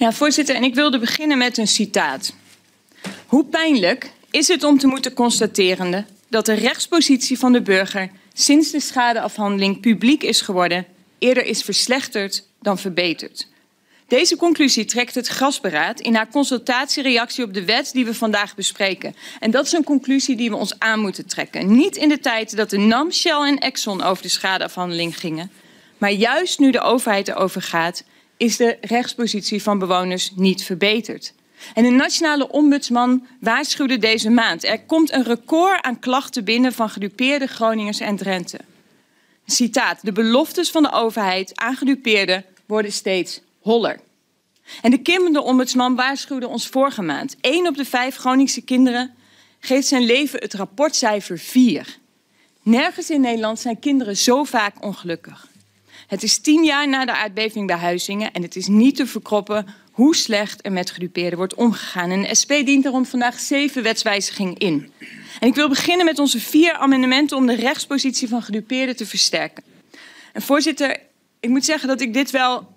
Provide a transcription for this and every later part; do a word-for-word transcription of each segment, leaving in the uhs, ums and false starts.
Ja, voorzitter, en ik wilde beginnen met een citaat. Hoe pijnlijk is het om te moeten constateren dat de rechtspositie van de burger sinds de schadeafhandeling publiek is geworden, eerder is verslechterd dan verbeterd. Deze conclusie trekt het Gasberaad in haar consultatiereactie op de wet die we vandaag bespreken. En dat is een conclusie die we ons aan moeten trekken. Niet in de tijd dat de NAM, Shell en Exxon over de schadeafhandeling gingen, maar juist nu de overheid erover gaat, is de rechtspositie van bewoners niet verbeterd. En de nationale ombudsman waarschuwde deze maand. Er komt een record aan klachten binnen van gedupeerde Groningers en Drenthe. Citaat. De beloftes van de overheid aan gedupeerden worden steeds holler. En de kinderombudsman waarschuwde ons vorige maand. Eén op de vijf Groningse kinderen geeft zijn leven het rapportcijfer vier. Nergens in Nederland zijn kinderen zo vaak ongelukkig. Het is tien jaar na de aardbeving bij Huizinge en het is niet te verkroppen hoe slecht er met gedupeerden wordt omgegaan. En de S P dient daarom vandaag zeven wetswijzigingen in. En ik wil beginnen met onze vier amendementen om de rechtspositie van gedupeerden te versterken. En voorzitter, ik moet zeggen dat ik dit wel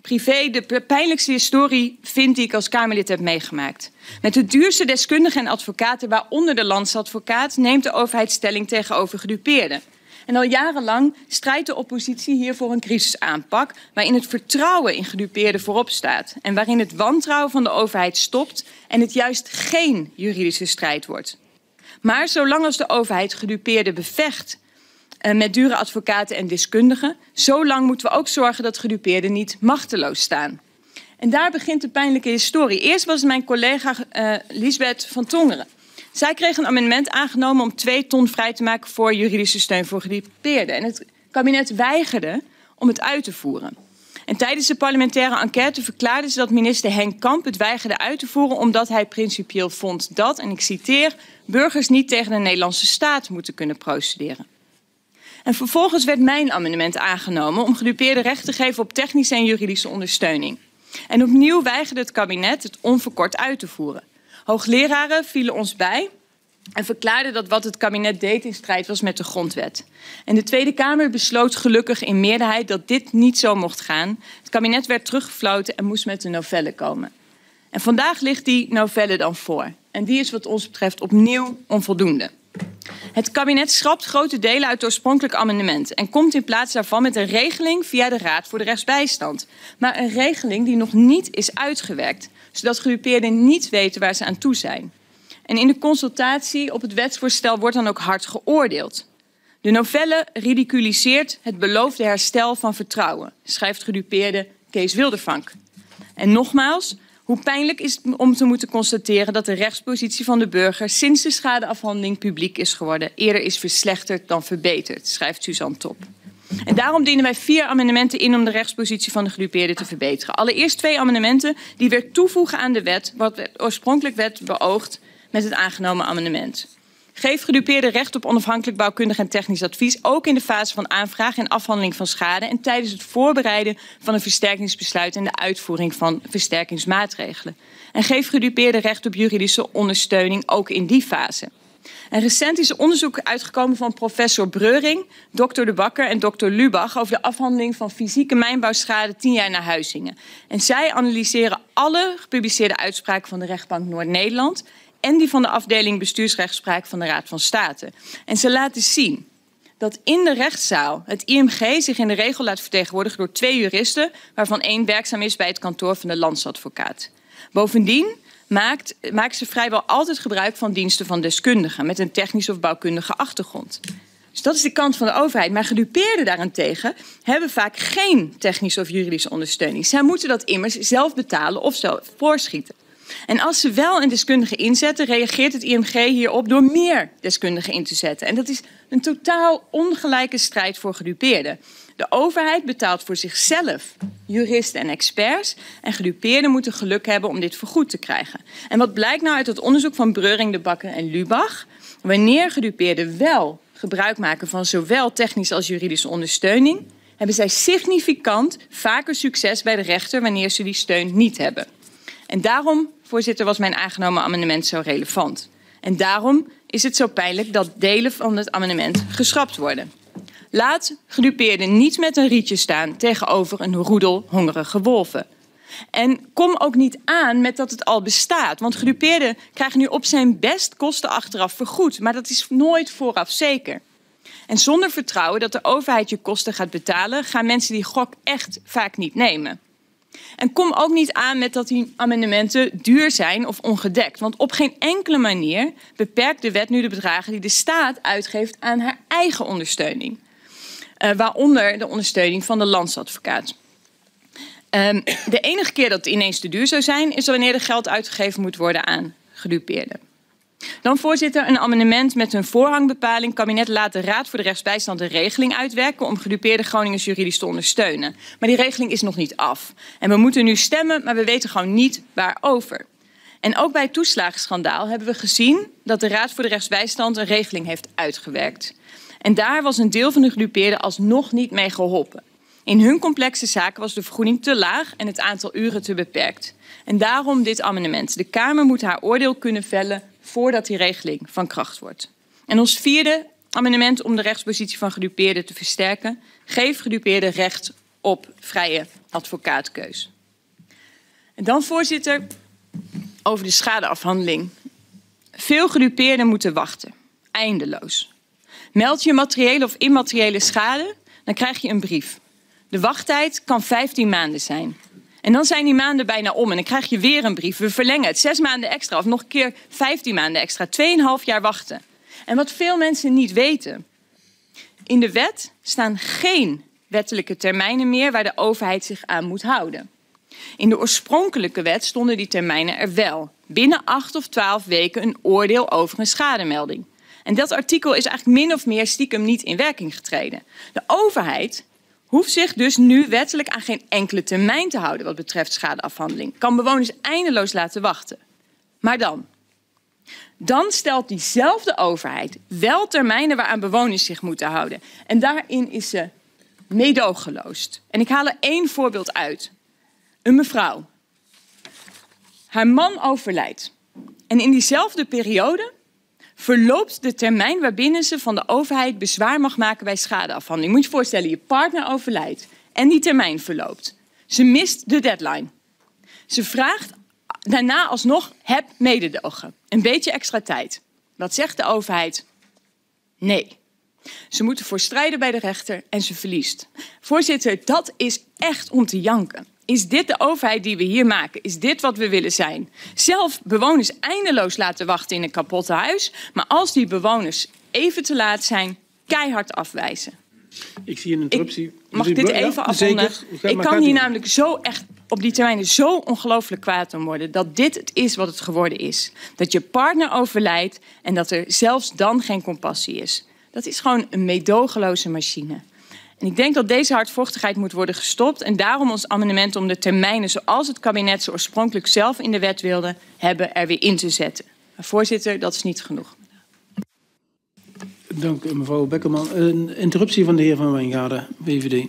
privé de pijnlijkste historie vind die ik als Kamerlid heb meegemaakt. Met de duurste deskundigen en advocaten, waaronder de landsadvocaat, neemt de overheid stelling tegenover gedupeerden. En al jarenlang strijdt de oppositie hiervoor een crisisaanpak waarin het vertrouwen in gedupeerden voorop staat en waarin het wantrouwen van de overheid stopt en het juist geen juridische strijd wordt. Maar zolang als de overheid gedupeerden bevecht eh, met dure advocaten en deskundigen, zolang moeten we ook zorgen dat gedupeerden niet machteloos staan. En daar begint de pijnlijke historie. Eerst was mijn collega eh, Liesbeth van Tongeren. Zij kreeg een amendement aangenomen om twee ton vrij te maken voor juridische steun voor gedupeerden. En het kabinet weigerde om het uit te voeren. En tijdens de parlementaire enquête verklaarde ze dat minister Henk Kamp het weigerde uit te voeren omdat hij principieel vond dat, en ik citeer, burgers niet tegen de Nederlandse staat moeten kunnen procederen. En vervolgens werd mijn amendement aangenomen om gedupeerden recht te geven op technische en juridische ondersteuning. En opnieuw weigerde het kabinet het onverkort uit te voeren. Hoogleraren vielen ons bij en verklaarden dat wat het kabinet deed in strijd was met de grondwet. En de Tweede Kamer besloot gelukkig in meerderheid dat dit niet zo mocht gaan. Het kabinet werd teruggefloten en moest met een novelle komen. En vandaag ligt die novelle dan voor. En die is wat ons betreft opnieuw onvoldoende. Het kabinet schrapt grote delen uit het oorspronkelijke amendement en komt in plaats daarvan met een regeling via de Raad voor de Rechtsbijstand. Maar een regeling die nog niet is uitgewerkt, zodat gedupeerden niet weten waar ze aan toe zijn. En in de consultatie op het wetsvoorstel wordt dan ook hard geoordeeld. De novelle ridiculiseert het beloofde herstel van vertrouwen, schrijft gedupeerde Kees Wildervank. En nogmaals, hoe pijnlijk is het om te moeten constateren dat de rechtspositie van de burger sinds de schadeafhandeling publiek is geworden, eerder is verslechterd dan verbeterd, schrijft Suzanne Top. En daarom dienen wij vier amendementen in om de rechtspositie van de gedupeerden te verbeteren. Allereerst twee amendementen die weer toevoegen aan de wet wat de oorspronkelijk wet beoogt met het aangenomen amendement. Geef gedupeerden recht op onafhankelijk bouwkundig en technisch advies, ook in de fase van aanvraag en afhandeling van schade en tijdens het voorbereiden van een versterkingsbesluit en de uitvoering van versterkingsmaatregelen. En geef gedupeerden recht op juridische ondersteuning, ook in die fase. En recent is er onderzoek uitgekomen van professor Breuring, dokter de Bakker en dokter Lubach over de afhandeling van fysieke mijnbouwschade tien jaar na Huizinge. En zij analyseren alle gepubliceerde uitspraken van de rechtbank Noord-Nederland en die van de afdeling bestuursrechtspraak van de Raad van State. En ze laten zien dat in de rechtszaal het I M G zich in de regel laat vertegenwoordigen door twee juristen, waarvan één werkzaam is bij het kantoor van de landsadvocaat. Bovendien Maakt, maakt ze vrijwel altijd gebruik van diensten van deskundigen met een technische of bouwkundige achtergrond. Dus dat is de kant van de overheid. Maar gedupeerden daarentegen hebben vaak geen technische of juridische ondersteuning. Zij moeten dat immers zelf betalen of zelf voorschieten. En als ze wel een deskundige inzetten, reageert het I M G hierop door meer deskundigen in te zetten. En dat is een totaal ongelijke strijd voor gedupeerden. De overheid betaalt voor zichzelf juristen en experts en gedupeerden moeten geluk hebben om dit vergoed te krijgen. En wat blijkt nou uit het onderzoek van Breuring, de Bakker en Lubach? Wanneer gedupeerden wel gebruik maken van zowel technische als juridische ondersteuning, hebben zij significant vaker succes bij de rechter wanneer ze die steun niet hebben. En daarom, voorzitter, was mijn aangenomen amendement zo relevant. En daarom is het zo pijnlijk dat delen van het amendement geschrapt worden. Laat gedupeerden niet met een rietje staan tegenover een roedel hongerige wolven. En kom ook niet aan met dat het al bestaat. Want gedupeerden krijgen nu op zijn best kosten achteraf vergoed. Maar dat is nooit vooraf zeker. En zonder vertrouwen dat de overheid je kosten gaat betalen, gaan mensen die gok echt vaak niet nemen. En kom ook niet aan met dat die amendementen duur zijn of ongedekt. Want op geen enkele manier beperkt de wet nu de bedragen die de staat uitgeeft aan haar eigen ondersteuning. Uh, waaronder de ondersteuning van de landsadvocaat. Um, de enige keer dat het ineens te duur zou zijn, is wanneer er geld uitgegeven moet worden aan gedupeerden. Dan, voorzitter, een amendement met een voorrangbepaling. Kabinet laat de Raad voor de Rechtsbijstand een regeling uitwerken om gedupeerde Groningers juridisch te ondersteunen. Maar die regeling is nog niet af. En we moeten nu stemmen, maar we weten gewoon niet waarover. En ook bij het toeslagenschandaal hebben we gezien dat de Raad voor de Rechtsbijstand een regeling heeft uitgewerkt. En daar was een deel van de gedupeerden alsnog niet mee geholpen. In hun complexe zaken was de vergoeding te laag en het aantal uren te beperkt. En daarom dit amendement. De Kamer moet haar oordeel kunnen vellen voordat die regeling van kracht wordt. En ons vierde amendement om de rechtspositie van gedupeerden te versterken. Geef gedupeerden recht op vrije advocaatkeus. En dan, voorzitter, over de schadeafhandeling. Veel gedupeerden moeten wachten. Eindeloos. Meld je materiële of immateriële schade, dan krijg je een brief. De wachttijd kan vijftien maanden zijn. En dan zijn die maanden bijna om en dan krijg je weer een brief. We verlengen het, zes maanden extra of nog een keer vijftien maanden extra. twee komma vijf jaar wachten. En wat veel mensen niet weten. In de wet staan geen wettelijke termijnen meer waar de overheid zich aan moet houden. In de oorspronkelijke wet stonden die termijnen er wel. Binnen acht of twaalf weken een oordeel over een schademelding. En dat artikel is eigenlijk min of meer stiekem niet in werking getreden. De overheid hoeft zich dus nu wettelijk aan geen enkele termijn te houden wat betreft schadeafhandeling. Kan bewoners eindeloos laten wachten. Maar dan? Dan stelt diezelfde overheid wel termijnen waaraan bewoners zich moeten houden. En daarin is ze meedogenloos. En ik haal er één voorbeeld uit. Een mevrouw. Haar man overlijdt. En in diezelfde periode verloopt de termijn waarbinnen ze van de overheid bezwaar mag maken bij schadeafhandeling. Moet je je voorstellen, je partner overlijdt en die termijn verloopt. Ze mist de deadline. Ze vraagt daarna alsnog, heb mededogen. Een beetje extra tijd. Wat zegt de overheid? Nee. Ze moeten voor strijden bij de rechter en ze verliest. Voorzitter, dat is echt om te janken. Is dit de overheid die we hier maken? Is dit wat we willen zijn? Zelf bewoners eindeloos laten wachten in een kapotte huis. Maar als die bewoners even te laat zijn, keihard afwijzen. Ik zie een interruptie. Ik, mag ik dit even afronden? Ik kan hier namelijk zo echt op die termijnen zo ongelooflijk kwaad om worden. Dat dit het is wat het geworden is. Dat je partner overlijdt en dat er zelfs dan geen compassie is. Dat is gewoon een meedogenloze machine. En ik denk dat deze hardvochtigheid moet worden gestopt en daarom ons amendement om de termijnen zoals het kabinet ze oorspronkelijk zelf in de wet wilde hebben er weer in te zetten. Maar voorzitter, dat is niet genoeg. Dank mevrouw Beckerman. Een interruptie van de heer Van Wijngaarden, V V D.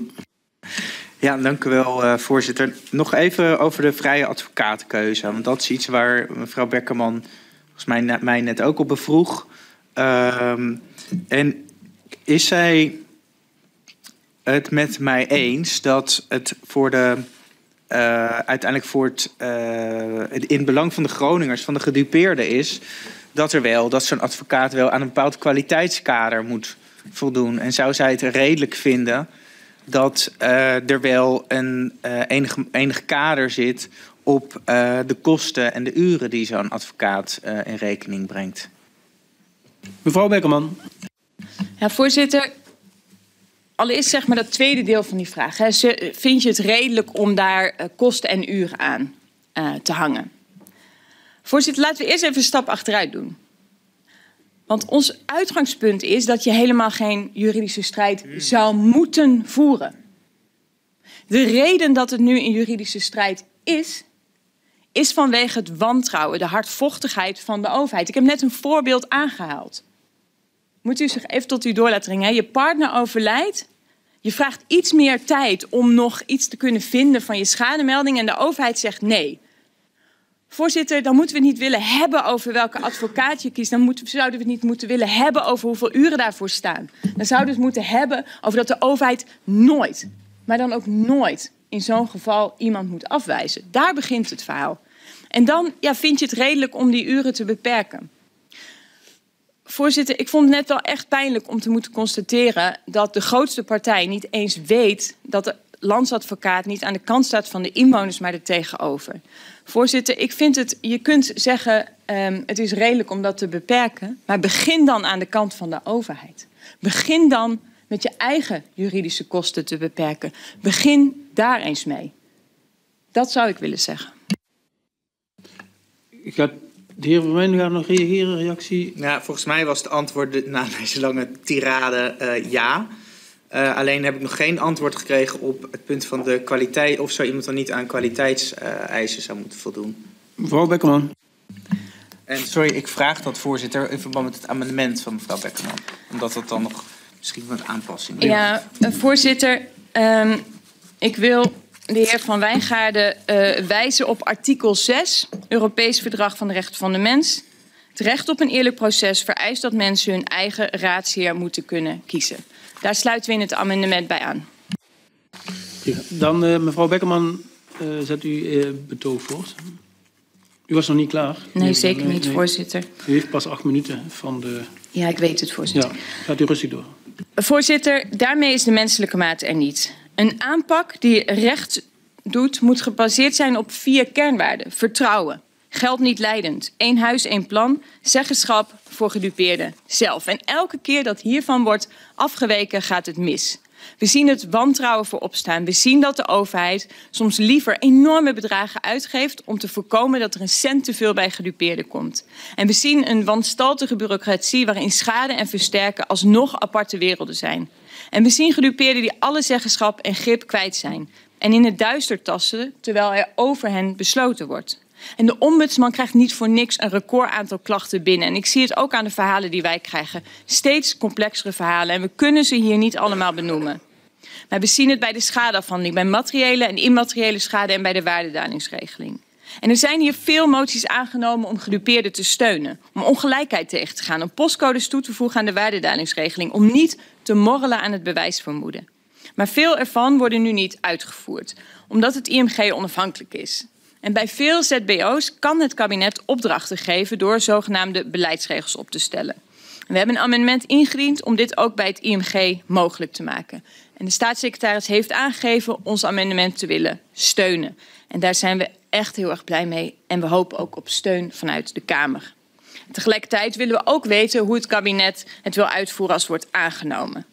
Ja, dank u wel voorzitter. Nog even over de vrije advocaatkeuze, want dat is iets waar mevrouw Beckerman volgens mij, mij net ook op bevroeg. Uh, en is zij het met mij eens dat het voor de uh, uiteindelijk voor het uh, in het belang van de Groningers, van de gedupeerden is dat er wel dat zo'n advocaat wel aan een bepaald kwaliteitskader moet voldoen. En zou zij het redelijk vinden dat uh, er wel een uh, enig, enig kader zit op uh, de kosten en de uren die zo'n advocaat uh, in rekening brengt? Mevrouw Beckerman. Ja, voorzitter. Allereerst zeg maar dat tweede deel van die vraag. Hè. Vind je het redelijk om daar uh, kosten en uren aan uh, te hangen? Voorzitter, laten we eerst even een stap achteruit doen. Want ons uitgangspunt is dat je helemaal geen juridische strijd zou moeten voeren. De reden dat het nu een juridische strijd is, is vanwege het wantrouwen, de hardvochtigheid van de overheid. Ik heb net een voorbeeld aangehaald. Moet u zich even tot u door laten dringen. Je partner overlijdt. Je vraagt iets meer tijd om nog iets te kunnen vinden van je schademelding. En de overheid zegt nee. Voorzitter, dan moeten we het niet willen hebben over welke advocaat je kiest. Dan moeten, zouden we het niet moeten willen hebben over hoeveel uren daarvoor staan. Dan zouden we het moeten hebben over dat de overheid nooit, maar dan ook nooit in zo'n geval iemand moet afwijzen. Daar begint het verhaal. En dan ja, vind je het redelijk om die uren te beperken. Voorzitter, ik vond het net wel echt pijnlijk om te moeten constateren dat de grootste partij niet eens weet dat de landsadvocaat niet aan de kant staat van de inwoners, maar er tegenover. Voorzitter, ik vind het, je kunt zeggen, um, het is redelijk om dat te beperken, maar begin dan aan de kant van de overheid. Begin dan met je eigen juridische kosten te beperken. Begin daar eens mee. Dat zou ik willen zeggen. Ik ga... De heer Van Wijngaarden nog reageren, reactie? Nou, volgens mij was het antwoord na deze lange tirade uh, ja. Uh, alleen heb ik nog geen antwoord gekregen op het punt van de kwaliteit, of zo iemand dan niet aan kwaliteitseisen zou moeten voldoen. Mevrouw Beckerman. En sorry, ik vraag dat, voorzitter, in verband met het amendement van mevrouw Beckerman. Omdat dat dan nog misschien wat aanpassing is. Ja, uh, voorzitter, um, ik wil... de heer Van Wijngaarden uh, wijzen op artikel zes, Europees Verdrag van de Rechten van de Mens. Het recht op een eerlijk proces vereist dat mensen hun eigen raadsheer moeten kunnen kiezen. Daar sluiten we in het amendement bij aan. Ja, dan uh, mevrouw Beckerman, uh, zet u uh, betoog voort. U was nog niet klaar. Nee, nee zeker dan, uh, niet, nee. Voorzitter. U heeft pas acht minuten van de... Ja, ik weet het, voorzitter. Ja, gaat u rustig door. Voorzitter, daarmee is de menselijke maat er niet. Een aanpak die recht doet, moet gebaseerd zijn op vier kernwaarden. Vertrouwen, geld niet leidend, één huis, één plan, zeggenschap voor gedupeerden zelf. En elke keer dat hiervan wordt afgeweken, gaat het mis. We zien het wantrouwen voorop staan. We zien dat de overheid soms liever enorme bedragen uitgeeft om te voorkomen dat er een cent te veel bij gedupeerden komt. En we zien een wanstaltige bureaucratie waarin schade en versterken alsnog aparte werelden zijn. En we zien gedupeerden die alle zeggenschap en grip kwijt zijn. En in het duister tasten, terwijl er over hen besloten wordt. En de ombudsman krijgt niet voor niks een record aantal klachten binnen. En ik zie het ook aan de verhalen die wij krijgen. Steeds complexere verhalen. En we kunnen ze hier niet allemaal benoemen. Maar we zien het bij de schadeafhandeling. Bij materiële en immateriële schade en bij de waardedaalingsregeling. En er zijn hier veel moties aangenomen om gedupeerden te steunen. Om ongelijkheid tegen te gaan. Om postcodes toe te voegen aan de waardedalingsregeling. Om niet te morrelen aan het bewijsvermoeden. Maar veel ervan worden nu niet uitgevoerd. Omdat het I M G onafhankelijk is. En bij veel Z B O's kan het kabinet opdrachten geven door zogenaamde beleidsregels op te stellen. We hebben een amendement ingediend om dit ook bij het I M G mogelijk te maken. En de staatssecretaris heeft aangegeven ons amendement te willen steunen. En daar zijn we echt heel erg blij mee en we hopen ook op steun vanuit de Kamer. Tegelijkertijd willen we ook weten hoe het kabinet het wil uitvoeren als het wordt aangenomen.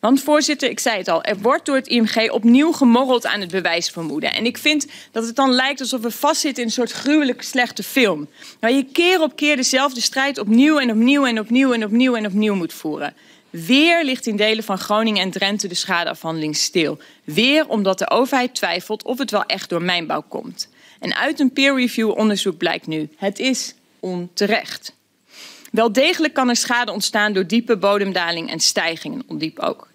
Want voorzitter, ik zei het al, er wordt door het I M G opnieuw gemorreld aan het bewijsvermoeden. En ik vind dat het dan lijkt alsof we vastzitten in een soort gruwelijk slechte film. Waar je keer op keer dezelfde strijd opnieuw en opnieuw en opnieuw en opnieuw en opnieuw moet voeren. Weer ligt in delen van Groningen en Drenthe de schadeafhandeling stil. Weer omdat de overheid twijfelt of het wel echt door mijnbouw komt. En uit een peer-review onderzoek blijkt nu, het is onterecht. Wel degelijk kan er schade ontstaan door diepe bodemdaling en stijgingen, ondiep ook.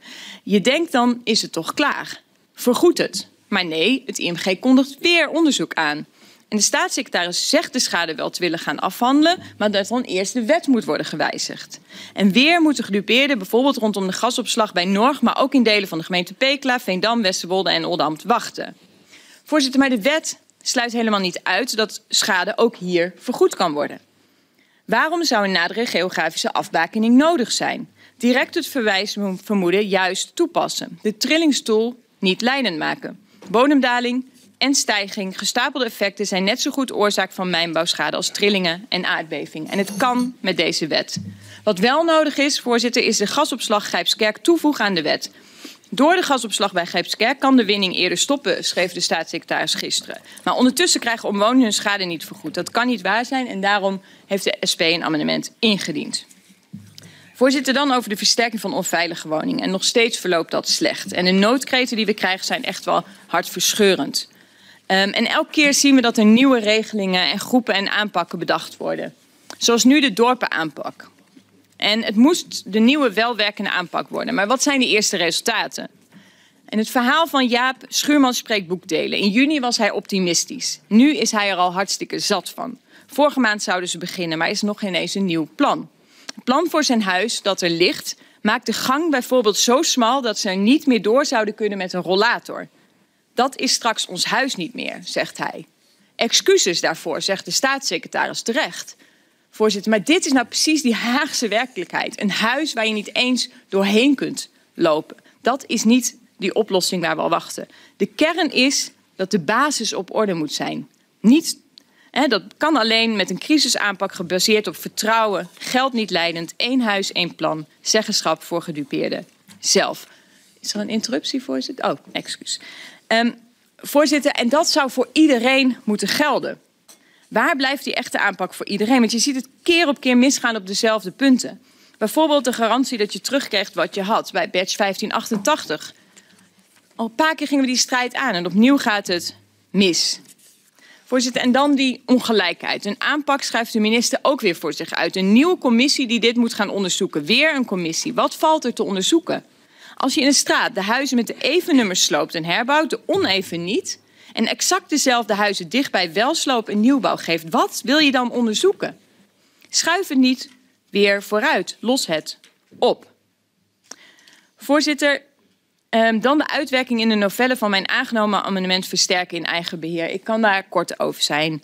Je denkt dan, is het toch klaar? Vergoed het. Maar nee, het I M G kondigt weer onderzoek aan. En de staatssecretaris zegt de schade wel te willen gaan afhandelen, maar dat dan eerst de wet moet worden gewijzigd. En weer moeten gedupeerden, bijvoorbeeld rondom de gasopslag bij Norg, maar ook in delen van de gemeente Pekela, Veendam, Westerwolde en Oldambt wachten. Voorzitter, maar de wet sluit helemaal niet uit dat schade ook hier vergoed kan worden. Waarom zou een nadere geografische afbakening nodig zijn? Direct het verwijsvermoeden juist toepassen. De trillingstoel niet leidend maken. Bodemdaling en stijging, gestapelde effecten zijn net zo goed oorzaak van mijnbouwschade als trillingen en aardbeving. En het kan met deze wet. Wat wel nodig is, voorzitter, is de gasopslag Grijpskerk toevoegen aan de wet. Door de gasopslag bij Grijpskerk kan de winning eerder stoppen, schreef de staatssecretaris gisteren. Maar ondertussen krijgen omwonenden hun schade niet vergoed. Dat kan niet waar zijn en daarom heeft de S P een amendement ingediend. Voorzitter, dan over de versterking van onveilige woningen. En nog steeds verloopt dat slecht. En de noodkreten die we krijgen zijn echt wel hartverscheurend. Um, en elke keer zien we dat er nieuwe regelingen en groepen en aanpakken bedacht worden. Zoals nu de dorpenaanpak. En het moest de nieuwe welwerkende aanpak worden. Maar wat zijn de eerste resultaten? En het verhaal van Jaap Schuurman spreekt boekdelen. In juni was hij optimistisch. Nu is hij er al hartstikke zat van. Vorige maand zouden ze beginnen, maar is nog ineens een nieuw plan. Het plan voor zijn huis dat er ligt maakt de gang bijvoorbeeld zo smal dat ze er niet meer door zouden kunnen met een rollator. Dat is straks ons huis niet meer, zegt hij. Excuses daarvoor, zegt de staatssecretaris terecht. Voorzitter, maar dit is nou precies die Haagse werkelijkheid. Een huis waar je niet eens doorheen kunt lopen. Dat is niet die oplossing waar we al wachten. De kern is dat de basis op orde moet zijn. Niet, hè, dat kan alleen met een crisisaanpak gebaseerd op vertrouwen, geld niet leidend, één huis, één plan, zeggenschap voor gedupeerden zelf. Is er een interruptie, voorzitter? Oh, excuus. Um, voorzitter, en dat zou voor iedereen moeten gelden. Waar blijft die echte aanpak voor iedereen? Want je ziet het keer op keer misgaan op dezelfde punten. Bijvoorbeeld de garantie dat je terugkrijgt wat je had bij batch vijftien achtentachtig. Al een paar keer gingen we die strijd aan en opnieuw gaat het mis. Voorzitter, en dan die ongelijkheid. Een aanpak schrijft de minister ook weer voor zich uit. Een nieuwe commissie die dit moet gaan onderzoeken. Weer een commissie. Wat valt er te onderzoeken? Als je in een straat de huizen met de even nummers sloopt en herbouwt, de oneven niet, en exact dezelfde huizen dichtbij wel sloop en nieuwbouw geeft, wat wil je dan onderzoeken? Schuif het niet weer vooruit. Los het op. Voorzitter, um, dan de uitwerking in de novelle van mijn aangenomen amendement versterken in eigen beheer. Ik kan daar kort over zijn.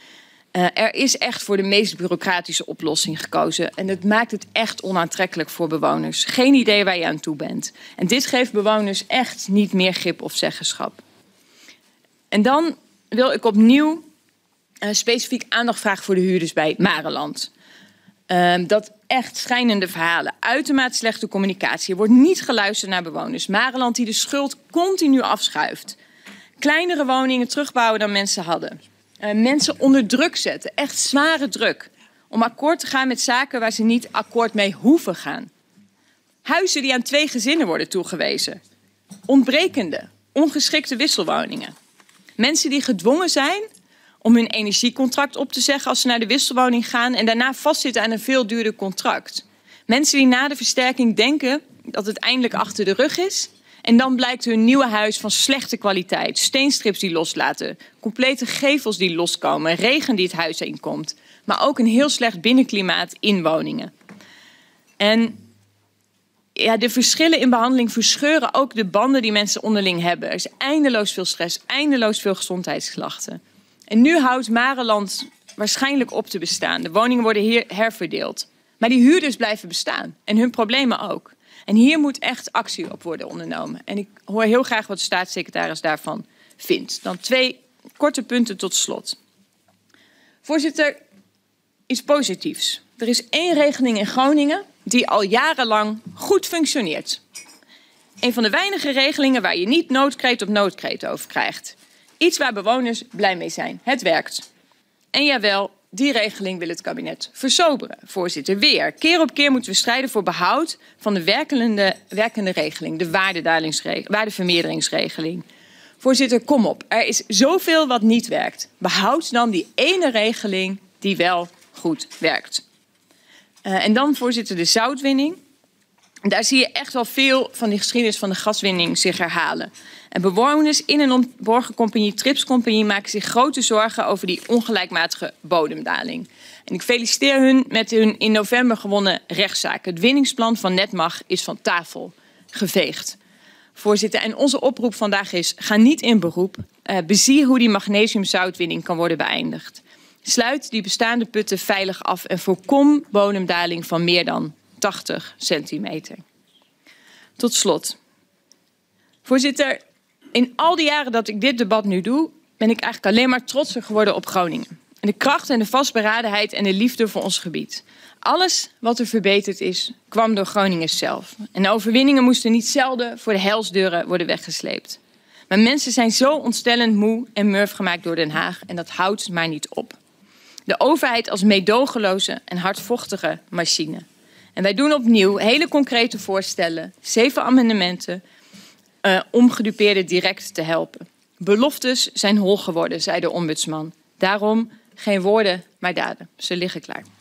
Uh, er is echt voor de meest bureaucratische oplossing gekozen. En dat maakt het echt onaantrekkelijk voor bewoners. Geen idee waar je aan toe bent. En dit geeft bewoners echt niet meer grip of zeggenschap. En dan wil ik opnieuw uh, specifiek aandacht vragen voor de huurders bij Marenland. Uh, dat echt schrijnende verhalen, uitermate slechte communicatie. Er wordt niet geluisterd naar bewoners. Marenland die de schuld continu afschuift. Kleinere woningen terugbouwen dan mensen hadden. Uh, mensen onder druk zetten, echt zware druk. Om akkoord te gaan met zaken waar ze niet akkoord mee hoeven gaan. Huizen die aan twee gezinnen worden toegewezen. Ontbrekende, ongeschikte wisselwoningen. Mensen die gedwongen zijn om hun energiecontract op te zeggen als ze naar de wisselwoning gaan en daarna vastzitten aan een veel duurder contract. Mensen die na de versterking denken dat het eindelijk achter de rug is en dan blijkt hun nieuwe huis van slechte kwaliteit. Steenstrips die loslaten, complete gevels die loskomen, regen die het huis inkomt, maar ook een heel slecht binnenklimaat in woningen. En ja, de verschillen in behandeling verscheuren ook de banden die mensen onderling hebben. Er is eindeloos veel stress, eindeloos veel gezondheidsklachten. En nu houdt Marenland waarschijnlijk op te bestaan. De woningen worden hier herverdeeld. Maar die huurders blijven bestaan. En hun problemen ook. En hier moet echt actie op worden ondernomen. En ik hoor heel graag wat de staatssecretaris daarvan vindt. Dan twee korte punten tot slot. Voorzitter, iets positiefs. Er is één regeling in Groningen die al jarenlang goed functioneert. Een van de weinige regelingen waar je niet noodkreet op noodkreet over krijgt. Iets waar bewoners blij mee zijn. Het werkt. En jawel, die regeling wil het kabinet versoberen. Voorzitter, weer. Keer op keer moeten we strijden voor behoud van de werkende, werkende regeling. De waardevermeerderingsregeling. Voorzitter, kom op. Er is zoveel wat niet werkt. Behoud dan die ene regeling die wel goed werkt. Uh, en dan, voorzitter, de zoutwinning. Daar zie je echt wel veel van de geschiedenis van de gaswinning zich herhalen. En bewoners in en om Borgercompagnie, Tripscompagnie maken zich grote zorgen over die ongelijkmatige bodemdaling. En ik feliciteer hun met hun in november gewonnen rechtszaak. Het winningsplan van Netmag is van tafel geveegd. Voorzitter, en onze oproep vandaag is: ga niet in beroep. Uh, bezie hoe die magnesiumzoutwinning kan worden beëindigd. Sluit die bestaande putten veilig af en voorkom bodemdaling van meer dan tachtig centimeter. Tot slot. Voorzitter, in al die jaren dat ik dit debat nu doe, ben ik eigenlijk alleen maar trotser geworden op Groningen. En de kracht en de vastberadenheid en de liefde voor ons gebied. Alles wat er verbeterd is, kwam door Groningers zelf. En de overwinningen moesten niet zelden voor de helsdeuren worden weggesleept. Maar mensen zijn zo ontstellend moe en murf gemaakt door Den Haag. En dat houdt maar niet op. De overheid als meedogenloze en hardvochtige machine. En wij doen opnieuw hele concrete voorstellen, zeven amendementen, uh, om gedupeerden direct te helpen. Beloftes zijn hol geworden, zei de ombudsman. Daarom geen woorden, maar daden. Ze liggen klaar.